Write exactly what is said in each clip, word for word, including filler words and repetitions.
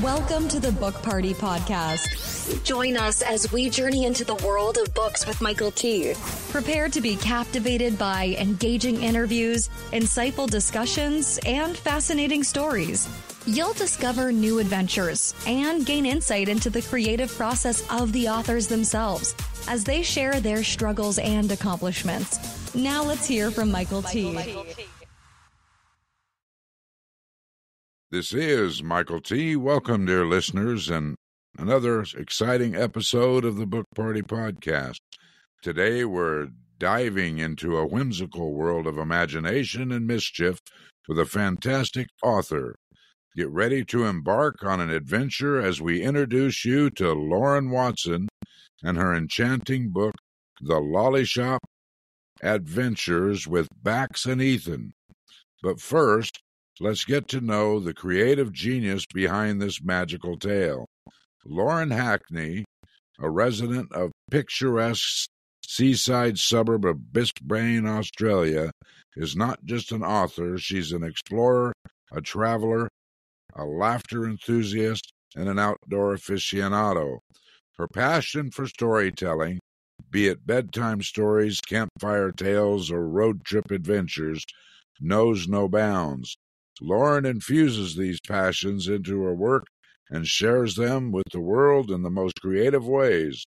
Welcome to the Book Party Podcast. Join us as we journey into the world of books with Michael T. Prepare to be captivated by engaging interviews, insightful discussions, and fascinating stories. You'll discover new adventures and gain insight into the creative process of the authors themselves as they share their struggles and accomplishments. Now let's hear from Michael T. Michael T. This is Michael T. Welcome, dear listeners, and another exciting episode of the Book Party Podcast. Today we're diving into a whimsical world of imagination and mischief with a fantastic author. Get ready to embark on an adventure as we introduce you to Lauren Watson and her enchanting book, The Lolly Shop Adventures with Bax and Ethan. But first, let's get to know the creative genius behind this magical tale. Lauren Hackney, a resident of picturesque seaside suburb of Brisbane, Australia, is not just an author. She's an explorer, a traveler, a laughter enthusiast, and an outdoor aficionado. Her passion for storytelling, be it bedtime stories, campfire tales, or road trip adventures, knows no bounds. Lauren infuses these passions into her work and shares them with the world in the most creative ways.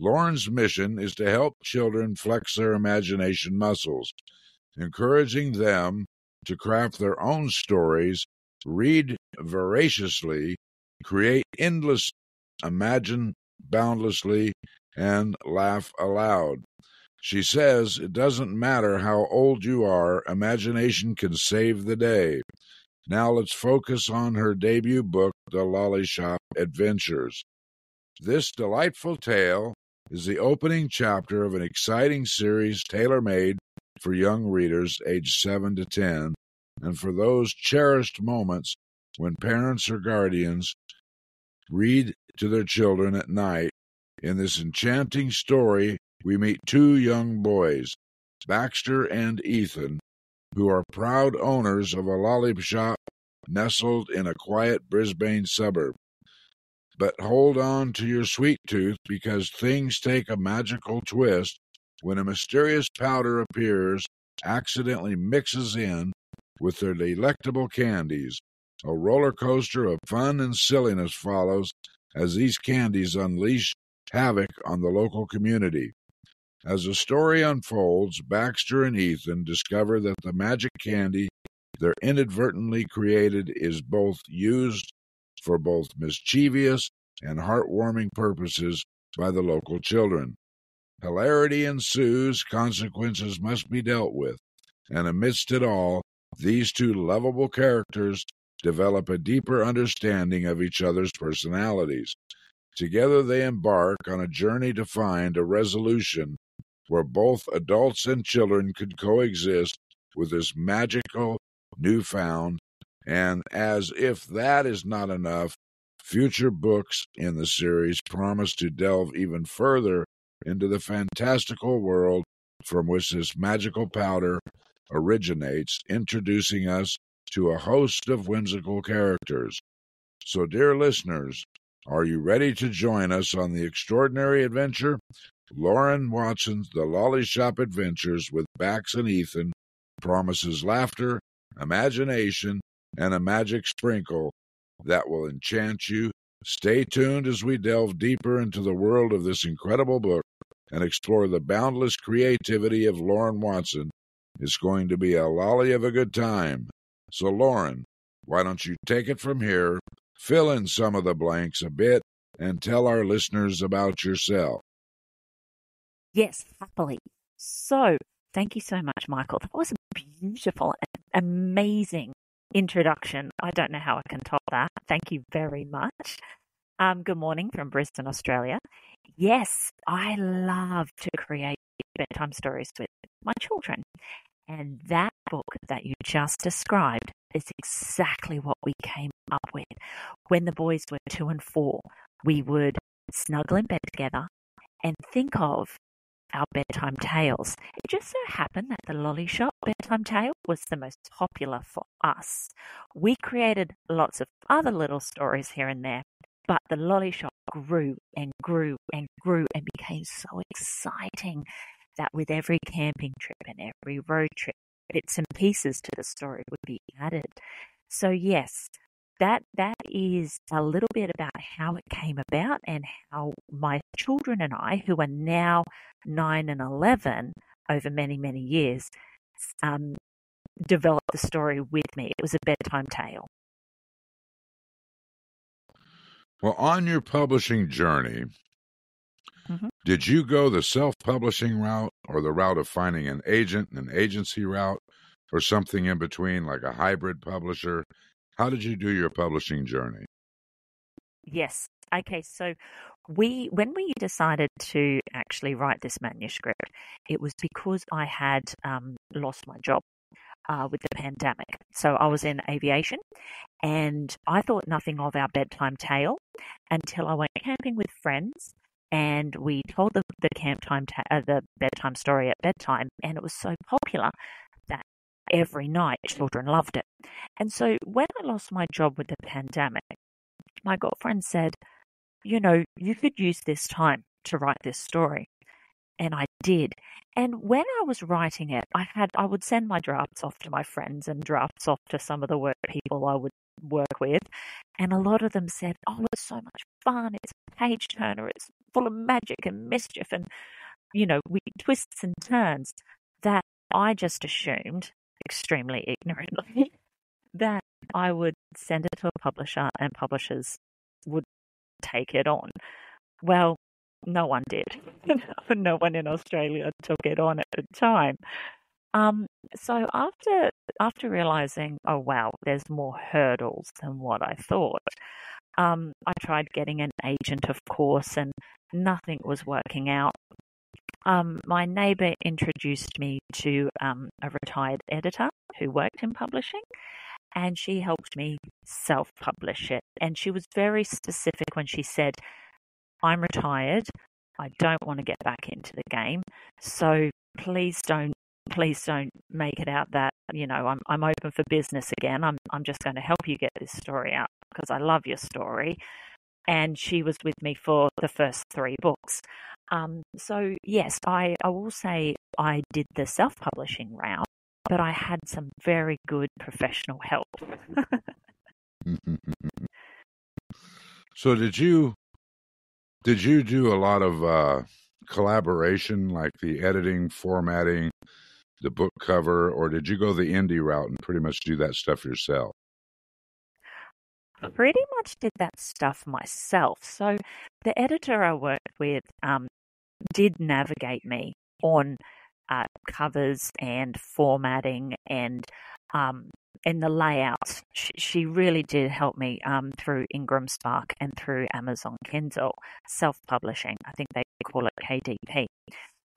Lauren's mission is to help children flex their imagination muscles, encouraging them to craft their own stories, read voraciously, create endless, imagine boundlessly, and laugh aloud. She says it doesn't matter how old you are, imagination can save the day. Now let's focus on her debut book, The Lolly Shop Adventures. This delightful tale is the opening chapter of an exciting series tailor-made for young readers aged seven to ten, and for those cherished moments when parents or guardians read to their children at night. In this enchanting story, we meet two young boys, Baxter and Ethan, who are proud owners of a lolly shop nestled in a quiet Brisbane suburb. But hold on to your sweet tooth, because things take a magical twist when a mysterious powder appears, accidentally mixes in with their delectable candies. A roller coaster of fun and silliness follows as these candies unleash havoc on the local community. As the story unfolds, Baxter and Ethan discover that the magic candy they're inadvertently created is both used for both mischievous and heartwarming purposes by the local children. Hilarity ensues, consequences must be dealt with, and amidst it all, these two lovable characters develop a deeper understanding of each other's personalities. Together they embark on a journey to find a resolution where both adults and children could coexist with this magical newfound, and as if that is not enough, future books in the series promise to delve even further into the fantastical world from which this magical powder originates, introducing us to a host of whimsical characters. So, dear listeners, are you ready to join us on the extraordinary adventure? Lauren Watson's The Lolly Shop Adventures with Bax and Ethan promises laughter, imagination, and a magic sprinkle that will enchant you. Stay tuned as we delve deeper into the world of this incredible book and explore the boundless creativity of Lauren Watson. It's going to be a lolly of a good time. So, Lauren, why don't you take it from here, fill in some of the blanks a bit, and tell our listeners about yourself. Yes, happily. So, thank you so much, Michael. That was a beautiful and amazing introduction. I don't know how I can top that. Thank you very much. Um, good morning from Brisbane, Australia. Yes, I love to create bedtime stories with my children. And that book that you just described is exactly what we came up with. When the boys were two and four, we would snuggle in bed together and think of our bedtime tales. It just so happened that the Lolly Shop bedtime tale was the most popular for us. We created lots of other little stories here and there, but the Lolly Shop grew and grew and grew and became so exciting that with every camping trip and every road trip, bits and pieces to the story would be added. So yes, that that is a little bit about how it came about and how my children and I, who are now nine and eleven over many, many years, um, developed the story with me. It was a bedtime tale. Well, on your publishing journey, mm-hmm. did you go the self-publishing route or the route of finding an agent, an agency route, or something in between, like a hybrid publisher? How did you do your publishing journey? Yes. Okay. So we, when we decided to actually write this manuscript, it was because I had um, lost my job uh, with the pandemic. So I was in aviation and I thought nothing of our bedtime tale until I went camping with friends. And we told the, the camp time, ta- uh, the bedtime story at bedtime, and it was so popular that every night children loved it. And so when I lost my job with the pandemic, my girlfriend said, you know, you could use this time to write this story. And I did. And when I was writing it, I had, I would send my drafts off to my friends and drafts off to some of the work people I would work with. And a lot of them said, oh, it's so much fun. It's a page turner. It's full of magic and mischief and, you know, we twists and turns that I just assumed, extremely ignorantly, that I would send it to a publisher and publishers would take it on. Well, no one did. No one in Australia took it on at the time. Um, so after after realizing, oh, wow, there's more hurdles than what I thought, um, I tried getting an agent, of course, and nothing was working out. Um, my neighbor introduced me to um, a retired editor who worked in publishing, and she helped me self-publish it. And she was very specific when she said, I'm retired. I don't want to get back into the game. So please don't Please don't make it out that, you know, I'm I'm open for business again. I'm I'm just going to help you get this story out because I love your story. And she was with me for the first three books. Um, so, yes, I, I will say I did the self-publishing route, but I had some very good professional help. So did you did you do a lot of uh, collaboration, like the editing, formatting, the book cover, or did you go the indie route and pretty much do that stuff yourself? Pretty much did that stuff myself. So the editor I worked with um, did navigate me on uh, covers and formatting and um, and the layout. She, she really did help me um, through IngramSpark and through Amazon Kindle self-publishing. I think they call it K D P.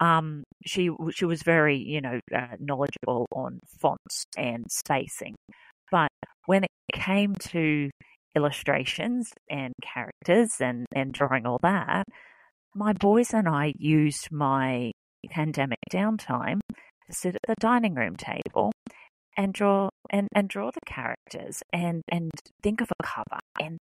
Um, she she was very, you know, uh, knowledgeable on fonts and spacing, but when it came to illustrations and characters and, and drawing all that, my boys and I used my pandemic downtime to sit at the dining room table and draw and, and draw the characters and, and think of a cover and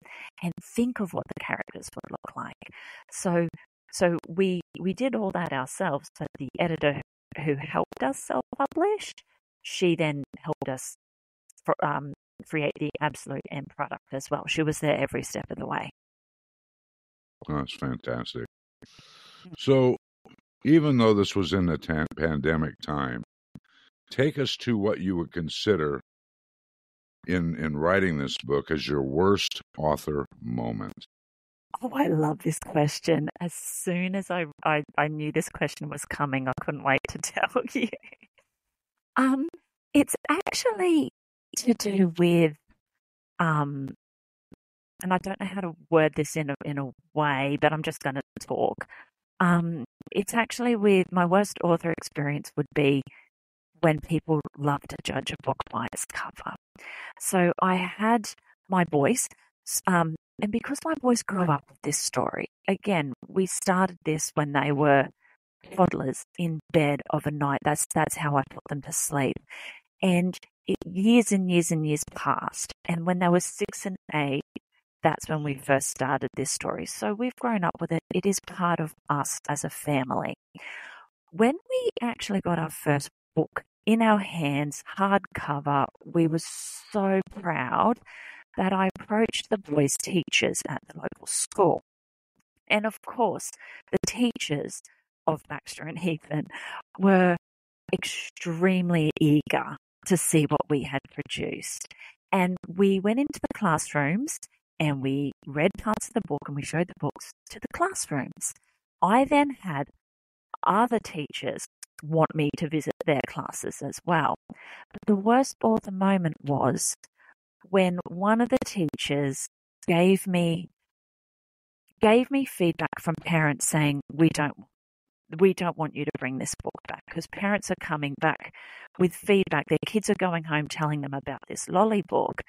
and think of what the characters would look like. So. So we we did all that ourselves, but the editor who helped us self-publish, she then helped us for, um, create the absolute end product as well. She was there every step of the way. Oh, that's fantastic. So even though this was in the ta- pandemic time, take us to what you would consider in, in writing this book as your worst author moment. Oh, I love this question. As soon as I, I, I knew this question was coming, I couldn't wait to tell you. Um, it's actually to do with, um, and I don't know how to word this in a, in a way, but I'm just going to talk. Um, it's actually with my worst author experience would be when people love to judge a book by its cover. So I had my boys, um, And because my boys grew up with this story, again, we started this when they were toddlers in bed overnight. That's that's how I put them to sleep. And it, years and years and years passed. And when they were six and eight, that's when we first started this story. So we've grown up with it. It is part of us as a family. When we actually got our first book in our hands, hardcover, we were so proud that I approached the boys' teachers at the local school. And of course, the teachers of Baxter and Ethan were extremely eager to see what we had produced. And we went into the classrooms and we read parts of the book and we showed the books to the classrooms. I then had other teachers want me to visit their classes as well. But the worst author moment was when one of the teachers gave me gave me feedback from parents saying, we don't we don't want you to bring this book back, because parents are coming back with feedback. Their kids are going home telling them about this lolly book,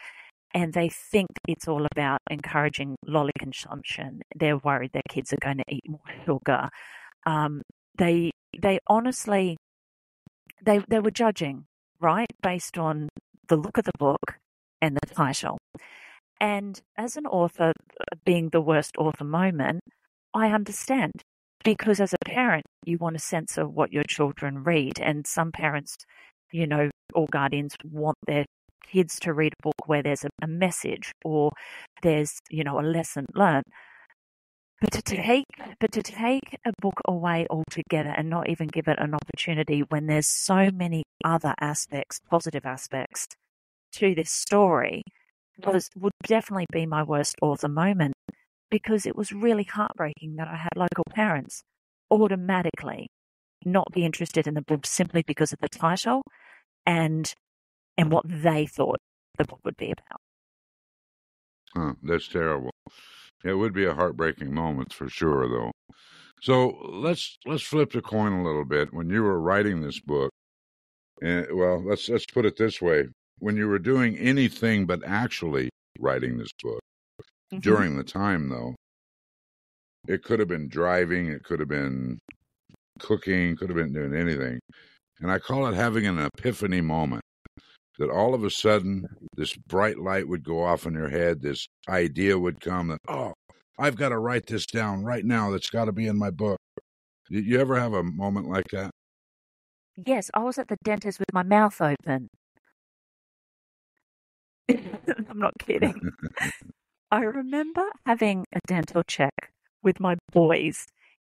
and they think it's all about encouraging lolly consumption. They're worried their kids are going to eat more sugar. Um, they they honestly, they they were judging, right, based on the look of the book and the title. And as an author, being the worst author moment, I understand, because as a parent, you want to censor what your children read. And some parents, you know, or guardians want their kids to read a book where there's a, a message or there's, you know, a lesson learned. But to take, but to take a book away altogether and not even give it an opportunity when there's so many other aspects, positive aspects to this story, was would definitely be my worst author moment, because it was really heartbreaking that I had local parents automatically not be interested in the book simply because of the title and and what they thought the book would be about. Oh, that's terrible. It would be a heartbreaking moment for sure, though. So let's let's flip the coin a little bit. When you were writing this book, and well, let's let's put it this way: when you were doing anything but actually writing this book, mm-hmm. during the time, though, it could have been driving, it could have been cooking, could have been doing anything. And I call it having an epiphany moment, that all of a sudden this bright light would go off in your head, this idea would come that, oh, I've got to write this down right now. That's got to be in my book. Did you ever have a moment like that? Yes, I was at the dentist with my mouth open. I'm not kidding. I remember having a dental check with my boys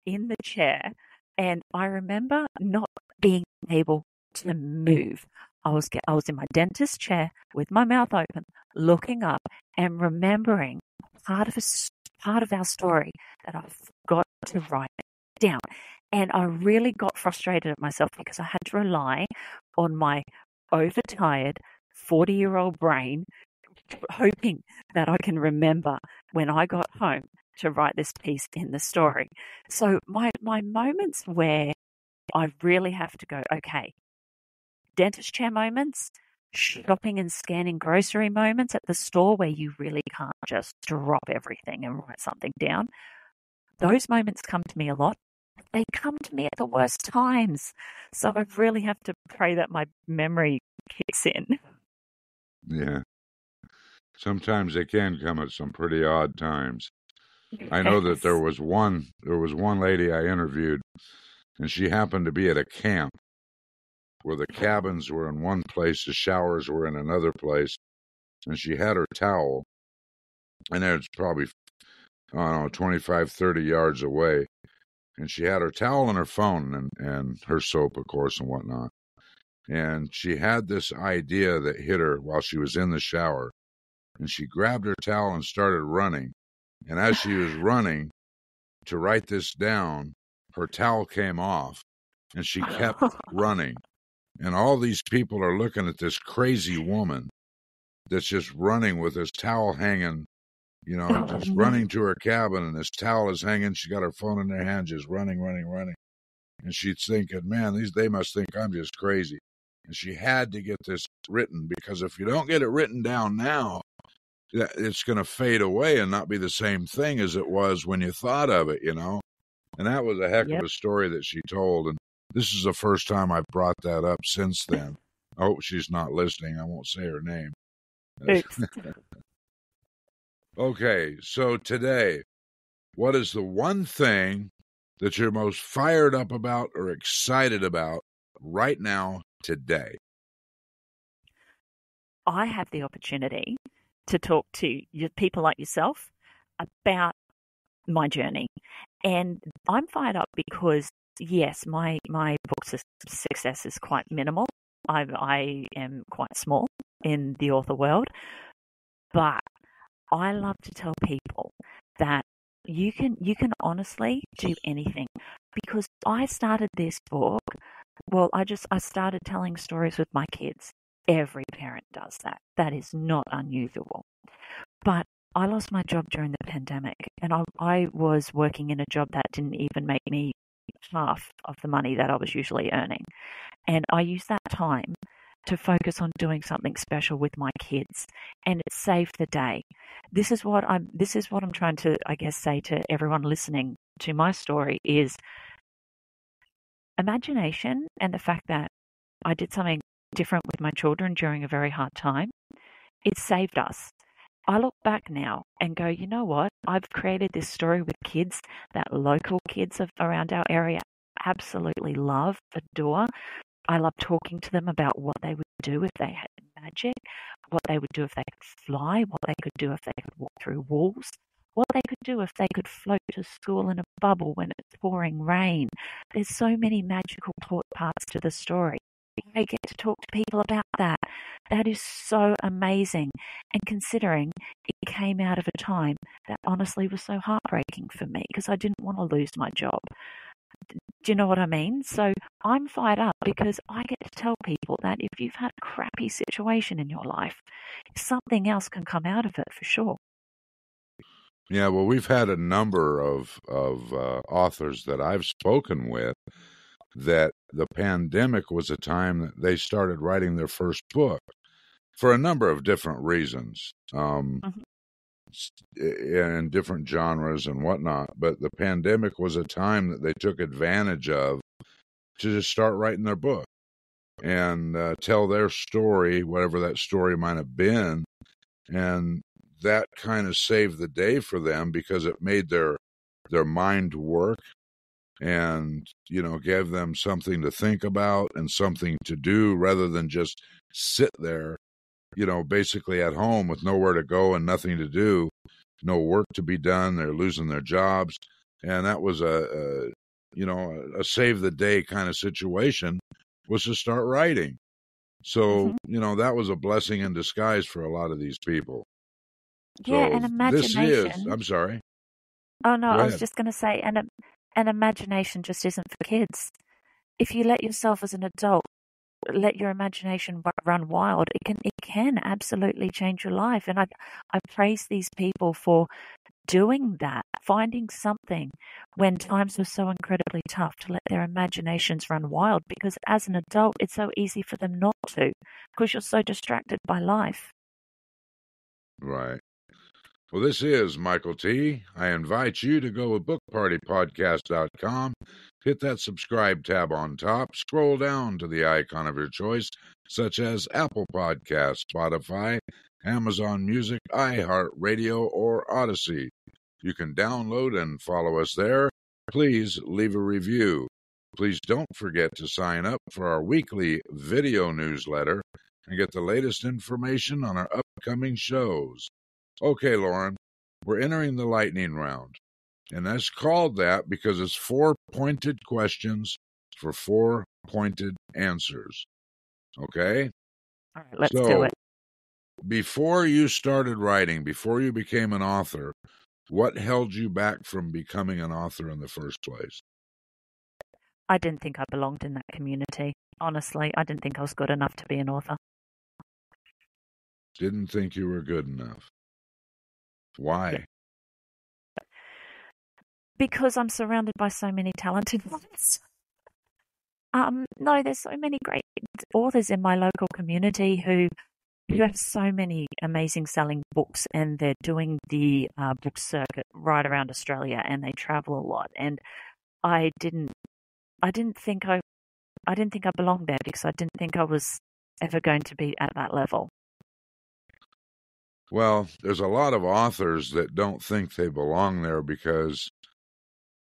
in the chair, and I remember not being able to move. I was I was in my dentist's chair with my mouth open, looking up and remembering part of a, part of our story that I forgot to write down. And I really got frustrated at myself because I had to rely on my overtired forty-year-old brain, hoping that I can remember when I got home to write this piece in the story. So my my moments where I really have to go, okay, dentist chair moments, shopping and scanning grocery moments at the store where you really can't just drop everything and write something down. Those moments come to me a lot. They come to me at the worst times. So I really have to pray that my memory kicks in. Yeah. Sometimes they can come at some pretty odd times. Yes. I know that there was one, there was one lady I interviewed, and she happened to be at a camp where the cabins were in one place, the showers were in another place, and she had her towel, and it's probably, I don't know, twenty-five, thirty yards away, and she had her towel and her phone and, and her soap, of course, and whatnot. And she had this idea that hit her while she was in the shower. And she grabbed her towel and started running. And as she was running to write this down, her towel came off and she kept running. And all these people are looking at this crazy woman that's just running with this towel hanging, you know, just running to her cabin, and this towel is hanging. She got her phone in her hand, just running, running, running. And she's thinking, man, these they must think I'm just crazy. And she had to get this written, because if you don't get it written down now, it's going to fade away and not be the same thing as it was when you thought of it, you know? And that was a heck yep. of a story that she told. And this is the first time I've brought that up since then. I hope she's not listening. I won't say her name. Okay, so today, what is the one thing that you're most fired up about or excited about right now, today? I have the opportunity to talk to people like yourself about my journey. And I'm fired up because, yes, my, my book success is quite minimal. I, I am quite small in the author world. But I love to tell people that you can you can honestly do anything, because I started this book. Well, I just I started telling stories with my kids. Every parent does that. That is not unusual. But I lost my job during the pandemic, and I, I was working in a job that didn't even make me half of the money that I was usually earning. And I used that time to focus on doing something special with my kids, and it saved the day. This is what I'm this is what I'm trying to, I guess, say to everyone listening to my story is imagination, and the fact that I did something different with my children during a very hard time. It saved us. I look back now and go, you know what? I've created this story with kids that local kids around our area absolutely love, adore. I love talking to them about what they would do if they had magic, what they would do if they could fly, what they could do if they could walk through walls, what they could do if they could float to school in a bubble when it's pouring rain. There's so many magical parts to the story. I get to talk to people about that. That is so amazing. And considering it came out of a time that honestly was so heartbreaking for me, because I didn't want to lose my job. Do you know what I mean? So I'm fired up because I get to tell people that if you've had a crappy situation in your life, something else can come out of it for sure. Yeah, well, we've had a number of, of uh, authors that I've spoken with that the pandemic was a time that they started writing their first book for a number of different reasons, um, mm-hmm. in different genres and whatnot. But the pandemic was a time that they took advantage of to just start writing their book and uh, tell their story, whatever that story might have been. And that kind of saved the day for them, because it made their, their mind work, and, you know, gave them something to think about and something to do, rather than just sit there, you know, basically at home with nowhere to go and nothing to do, no work to be done. They're losing their jobs. And that was a, a you know, a save the day kind of situation, was to start writing. So, mm-hmm. you know, that was a blessing in disguise for a lot of these people. Yeah, so and imagination. This is, I'm sorry. Oh, no, I was just going to say, and um... and imagination just isn't for kids. If you let yourself as an adult, let your imagination run wild, it can it can absolutely change your life. And I I praise these people for doing that, finding something when times were so incredibly tough to let their imaginations run wild, because as an adult, it's so easy for them not to, because you're so distracted by life. Right. Well, this is Michael T. I invite you to go to book party podcast dot com, hit that subscribe tab on top, scroll down to the icon of your choice, such as Apple Podcasts, Spotify, Amazon Music, iHeartRadio, or Odyssey. You can download and follow us there. Please leave a review. Please don't forget to sign up for our weekly video newsletter and get the latest information on our upcoming shows. Okay, Lauren, we're entering the lightning round, and that's called that because it's four pointed questions for four pointed answers, okay? All right, let's so, do it. Before you started writing, before you became an author, what held you back from becoming an author in the first place? I didn't think I belonged in that community. Honestly, I didn't think I was good enough to be an author. Didn't think you were good enough. Why? Because I'm surrounded by so many talented ones. Um, no, there's so many great authors in my local community who who have so many amazing selling books, and they're doing the uh, book circuit right around Australia, and they travel a lot. And I didn't, I didn't think I, I didn't think I belonged there, because I didn't think I was ever going to be at that level. Well, there's a lot of authors that don't think they belong there because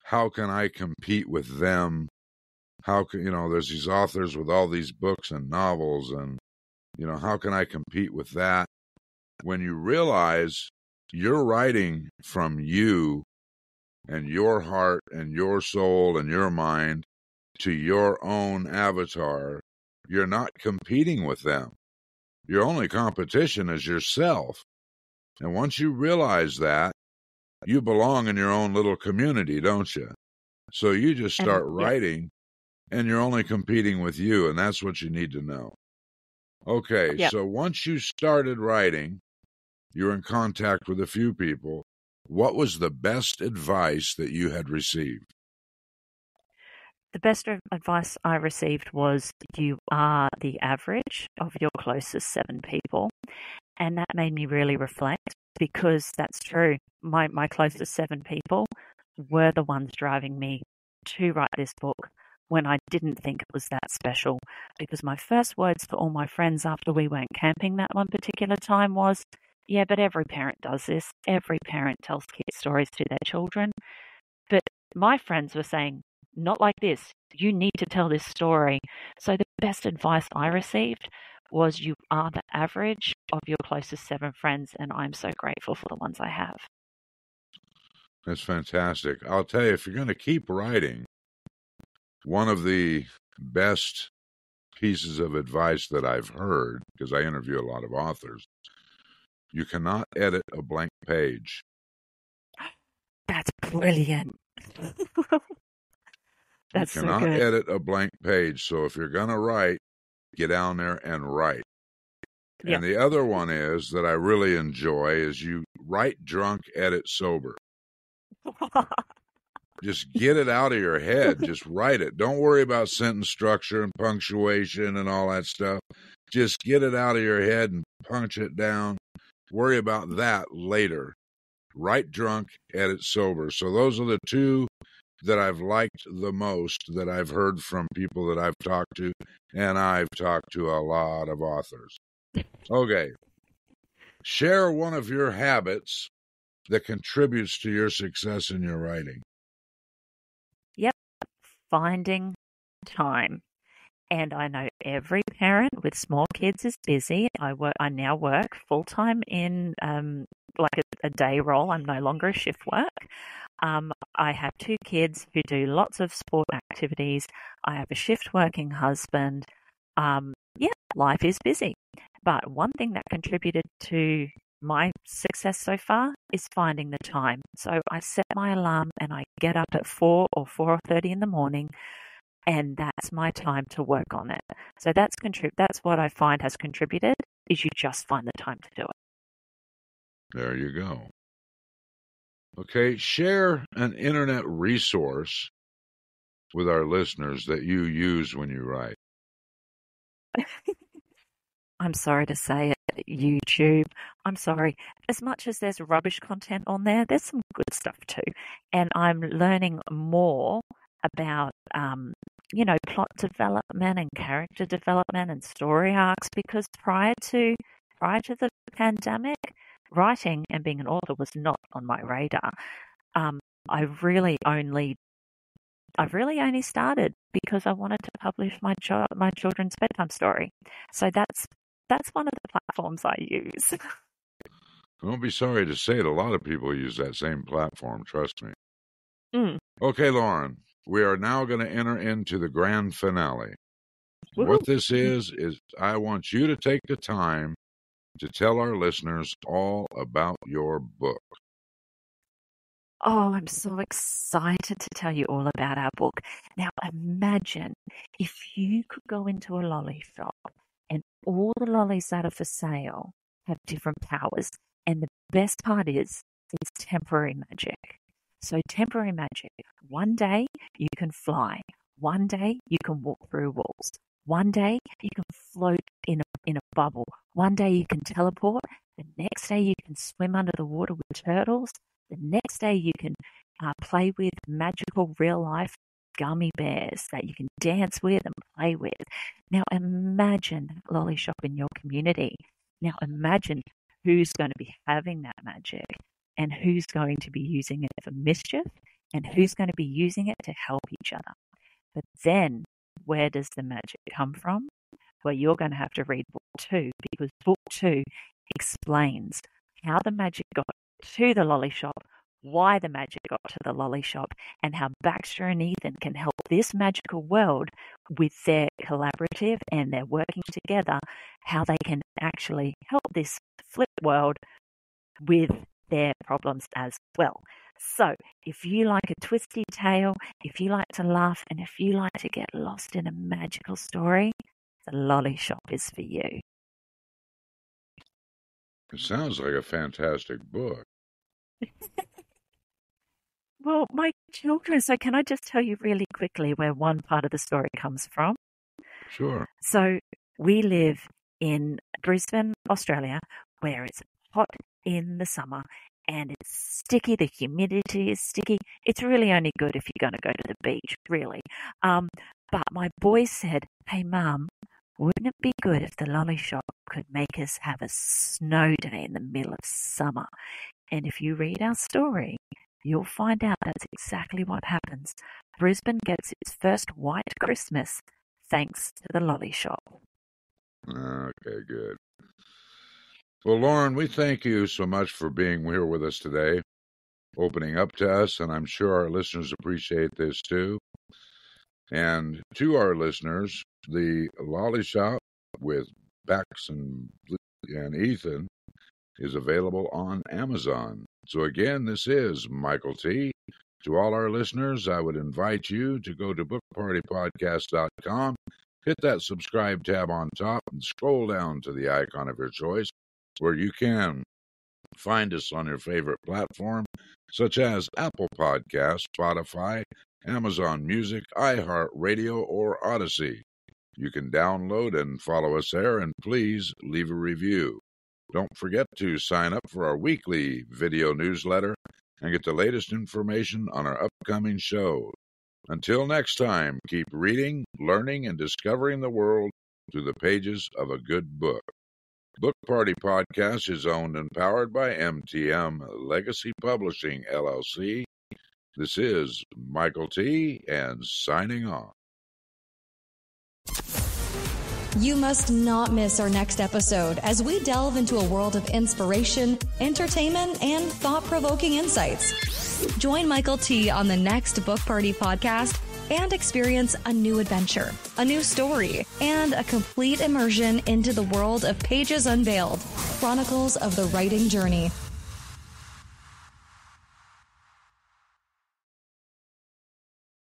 how can I compete with them? How can, you know, there's these authors with all these books and novels and, you know, how can I compete with that? When you realize you're writing from you and your heart and your soul and your mind to your own avatar, you're not competing with them. Your only competition is yourself. And once you realize that, you belong in your own little community, don't you? So you just start and, writing, yeah. and you're only competing with you, and that's what you need to know. Okay, yeah. So once you started writing, you're in contact with a few people. What was the best advice that you had received? The best advice I received was you are the average of your closest seven people. And that made me really reflect, because that's true. My my closest seven people were the ones driving me to write this book when I didn't think it was that special. Because my first words to all my friends after we went camping that one particular time was, yeah, but every parent does this. Every parent tells kids stories to their children. But my friends were saying, not like this. You need to tell this story. So the best advice I received was you are the average of your closest seven friends, and I'm so grateful for the ones I have. That's fantastic. I'll tell you, if you're going to keep writing, one of the best pieces of advice that I've heard, because I interview a lot of authors, you cannot edit a blank page. That's brilliant. That's you cannot so good. edit a blank page. So if you're going to write, get down there and write. Yep. And the other one is that I really enjoy is you write drunk, edit sober. Just get it out of your head. Just write it. Don't worry about sentence structure and punctuation and all that stuff. Just get it out of your head and punch it down. Worry about that later. Write drunk, edit sober. So those are the two that I've liked the most that I've heard from people that I've talked to, and I've talked to a lot of authors. Okay. Share one of your habits that contributes to your success in your writing. Yep. Finding time. And I know every parent with small kids is busy. I work, I now work full-time in um, like a, a day role. I'm no longer a shift work. Um, I have two kids who do lots of sport activities. I have a shift working husband. Um, yeah, life is busy. But one thing that contributed to my success so far is finding the time. So I set my alarm and I get up at four or four thirty in the morning, and that's my time to work on it. So that's contrib- That's what I find has contributed, is you just find the time to do it. There you go. Okay, share an internet resource with our listeners that you use when you write. I'm sorry to say it, YouTube. I'm sorry. As much as there's rubbish content on there, there's some good stuff too. And I'm learning more about, um, you know, plot development and character development and story arcs, because prior to prior to the pandemic, writing and being an author was not on my radar. Um, I really only, I really only started because I wanted to publish my cho- my children's bedtime story. So that's that's one of the platforms I use. Don't be sorry to say it. A lot of people use that same platform. Trust me. Mm. Okay, Lauren. We are now going to enter into the grand finale. Woo. What this is, is I want you to take the time to tell our listeners all about your book. Oh, I'm so excited to tell you all about our book. Now, imagine if you could go into a lolly shop and all the lollies that are for sale have different powers. And the best part is, it's temporary magic. So temporary magic. One day you can fly. One day you can walk through walls. One day you can float in a, in a bubble. One day you can teleport. The next day you can swim under the water with turtles. The next day you can uh, play with magical real life gummy bears that you can dance with and play with. Now imagine that lolly shop in your community. Now imagine who's going to be having that magic and who's going to be using it for mischief and who's going to be using it to help each other. But then where does the magic come from? Well, you're going to have to read book two, because book two explains how the magic got to the lolly shop, why the magic got to the lolly shop, and how Baxter and Ethan can help this magical world with their collaborative and their working together, how they can actually help this flip world with their problems as well. So if you like a twisty tale, if you like to laugh, and if you like to get lost in a magical story, the Lolly Shop is for you. It sounds like a fantastic book. Well, my children, so can I just tell you really quickly where one part of the story comes from? Sure. So we live in Brisbane, Australia, where it's hot in the summer and it's sticky. The humidity is sticky. It's really only good if you're going to go to the beach, really. Um, but my boy said, "Hey, Mum, wouldn't it be good if the lolly shop could make us have a snow day in the middle of summer?" And if you read our story, you'll find out that's exactly what happens. Brisbane gets its first white Christmas thanks to the lolly shop. Okay, good. Well, Lauren, we thank you so much for being here with us today, opening up to us, and I'm sure our listeners appreciate this too. And to our listeners, the Lolly Shop with Bax and, and Ethan is available on Amazon. So again, this is Michael T. To all our listeners, I would invite you to go to book party podcast dot com, hit that subscribe tab on top, and scroll down to the icon of your choice, where you can find us on your favorite platform, such as Apple Podcasts, Spotify, Amazon Music, iHeartRadio, or Odyssey. You can download and follow us there, and please leave a review. Don't forget to sign up for our weekly video newsletter and get the latest information on our upcoming show. Until next time, keep reading, learning, and discovering the world through the pages of a good book. Book Party Podcast is owned and powered by M T M Legacy Publishing L L C. This is Michael T. and signing off. You must not miss our next episode as we delve into a world of inspiration, entertainment, and thought-provoking insights. Join Michael T. on the next Book Party Podcast and experience a new adventure, a new story, and a complete immersion into the world of Pages Unveiled, Chronicles of the Writing Journey.